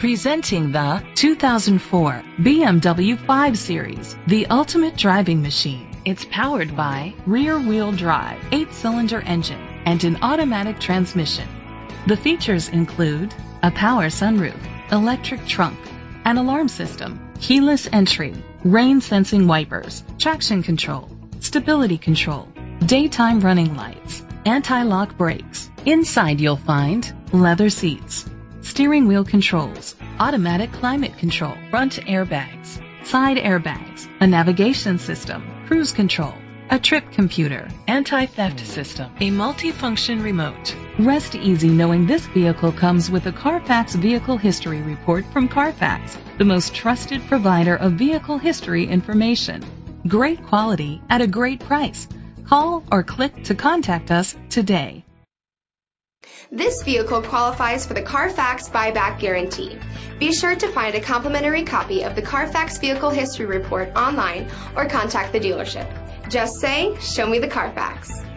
Presenting the 2004 BMW 5 Series, the ultimate driving machine. It's powered by rear-wheel drive, 8-cylinder engine, and an automatic transmission. The features include a power sunroof, electric trunk, an alarm system, keyless entry, rain-sensing wipers, traction control, stability control, daytime running lights, anti-lock brakes. Inside you'll find leather seats, steering wheel controls, automatic climate control, front airbags, side airbags, a navigation system, cruise control, a trip computer, anti-theft system, a multi-function remote. Rest easy knowing this vehicle comes with a Carfax Vehicle History Report from Carfax, the most trusted provider of vehicle history information. Great quality at a great price. Call or click to contact us today. This vehicle qualifies for the Carfax buyback guarantee. Be sure to find a complimentary copy of the Carfax Vehicle History Report online or contact the dealership. Just say, "Show me the Carfax."